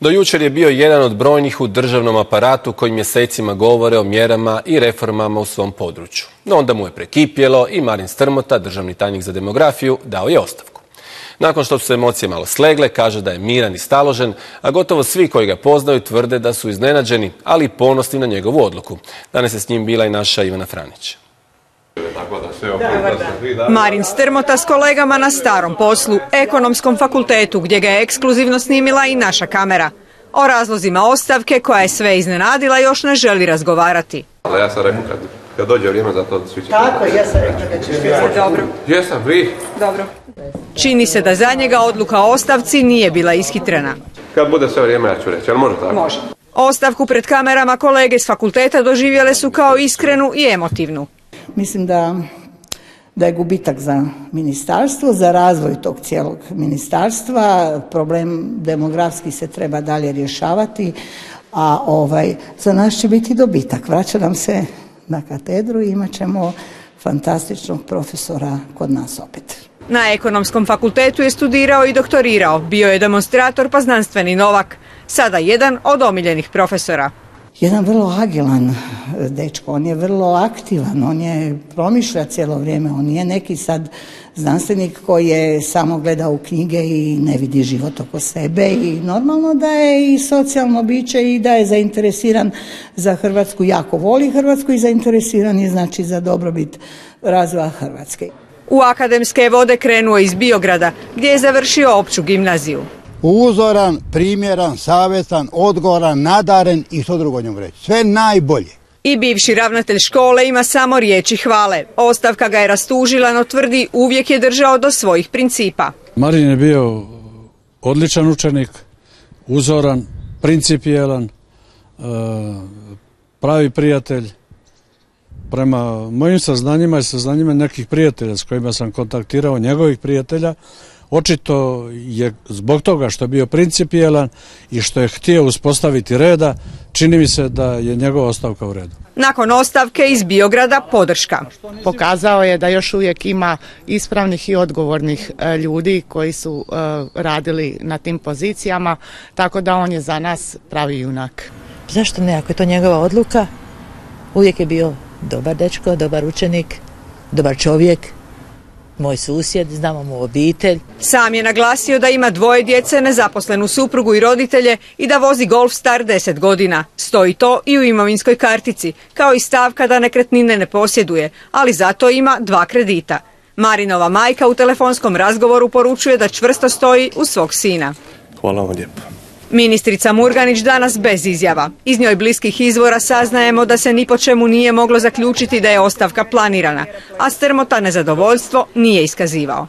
Do jučer je bio jedan od brojnih u državnom aparatu koji mjesecima govore o mjerama i reformama u svom području. No onda mu je prekipjelo i Marin Strmota, državni tajnik za demografiju, dao je ostavku. Nakon što su se emocije malo slegle, kaže da je miran i staložen, a gotovo svi koji ga poznaju tvrde da su iznenađeni, ali i ponosni na njegovu odluku. Danas je s njim bila i naša Ivana Franić. Marin Strmota s kolegama na starom poslu, ekonomskom fakultetu, gdje ga je ekskluzivno snimila i naša kamera. O razlozima ostavke, koja je sve iznenadila, još ne želi razgovarati. Ali ja sam rekao kad dođe vrijeme za to, svi će... Tako, ja sam rekao da ćeš biti dobro. Jesam, vi? Dobro. Čini se da za njega odluka o ostavci nije bila ishitrena. Kad bude sve vrijeme, ja ću reći, ali može tako? Može. Ostavku pred kamerama kolege s fakulteta doživjele su kao iskrenu i emotivnu. Mislim da je gubitak za ministarstvo, za razvoj tog cijelog ministarstva. Problem demografski se treba dalje rješavati, a za nas će biti dobitak. Vraća nam se na katedru i imat ćemo fantastičnog profesora kod nas opet. Na ekonomskom fakultetu je studirao i doktorirao. Bio je demonstrator pa znanstveni novak. Sada jedan od omiljenih profesora. Jedan vrlo agilan dečko, on je vrlo aktivan, on je promišlja cijelo vrijeme, on nije neki sad znanstvenik koji je samo gleda u knjige i ne vidi život oko sebe, i normalno da je i socijalno biće i da je zainteresiran za Hrvatsku, jako voli Hrvatsku i zainteresiran je znači za dobrobit razvoja Hrvatske. U akademske vode krenuo iz Biograda, gdje je završio opću gimnaziju. Uzoran, primjeran, savjestan, odgovoran, nadaren i što drugo njemu reći. Sve najbolje. I bivši ravnatelj škole ima samo riječi hvale. Ostavka ga je rastužila, no tvrdi uvijek je držao do svojih principa. Marin je bio odličan učenik, uzoran, principijelan, pravi prijatelj. Prema mojim saznanjima i saznanjima nekih prijatelja s kojima sam kontaktirao, njegovih prijatelja, očito je zbog toga što je bio principijelan i što je htio uspostaviti reda, čini mi se da je njegova ostavka u redu. Nakon ostavke iz Biograda podrška. Pokazao je da još uvijek ima ispravnih i odgovornih ljudi koji su radili na tim pozicijama, tako da on je za nas pravi junak. Zašto ne, ako je to njegova odluka? Uvijek je bio dobar dečko, dobar učenik, dobar čovjek. Moj susjed, znamo mu obitelj. Sam je naglasio da ima 2 djece, nezaposlenu suprugu i roditelje i da vozi Golf star 10 godina. Stoji to i u imovinskoj kartici, kao i stavka da nekretnine ne posjeduje, ali zato ima 2 kredita. Marinova majka u telefonskom razgovoru poručuje da čvrsto stoji uz svog sina. Hvala vam lijepo. Ministrica Murganić danas bez izjava. Iz njoj bliskih izvora saznajemo da se ni po čemu nije moglo zaključiti da je ostavka planirana, a Strmota nezadovoljstvo nije iskazivao.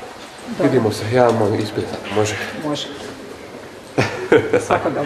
Vidimo se, ja moram ispred, može. Može. Svako dobro.